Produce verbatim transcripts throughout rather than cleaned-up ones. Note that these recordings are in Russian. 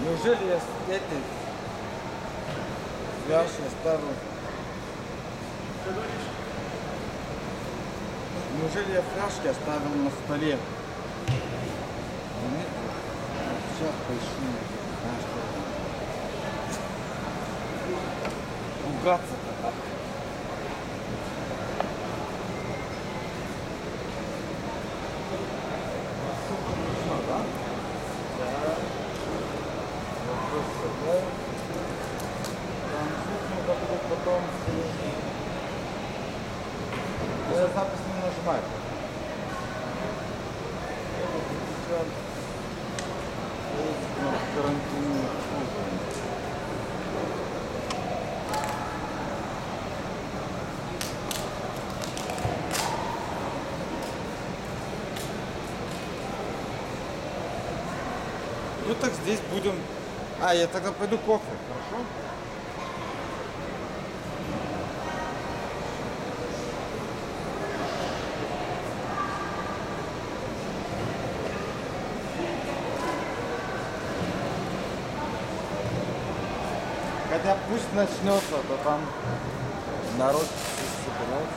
Неужели я этой вящей старой? Неужели я фляжки оставил на столе? Нет, сейчас поищу. Ругаться-то так. Ну так здесь будем... А, я тогда пойду кофе, хорошо? Хотя пусть начнется, а то там народ собирается.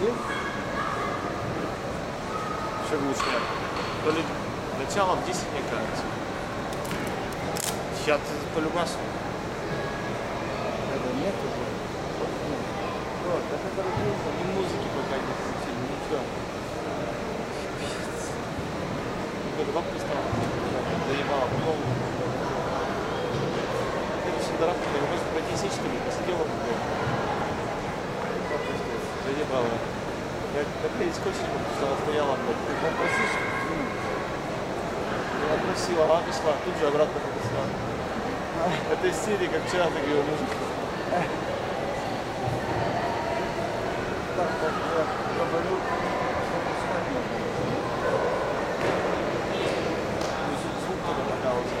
и шагнувшая. То ли начало в десять, мне кажется. Сейчас полюбасу. Это нет уже. Вот, так это разумеется. И музыки пока не включили, ничего. Какая-то бабка стала. Заебала по полному. Это все дорога, я просто протестическими посидела в голову. Заебало. Я когда искусственно писала, стояла бы. Ты попросишь? Я просила, она пришла, тут же обратно пришла. Это из серии, как вчера ты говорил, мужик. Так, так, я говорю, что пускай не было. Звук туда показался.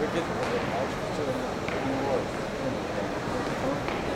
Как это, а что-то не бывает.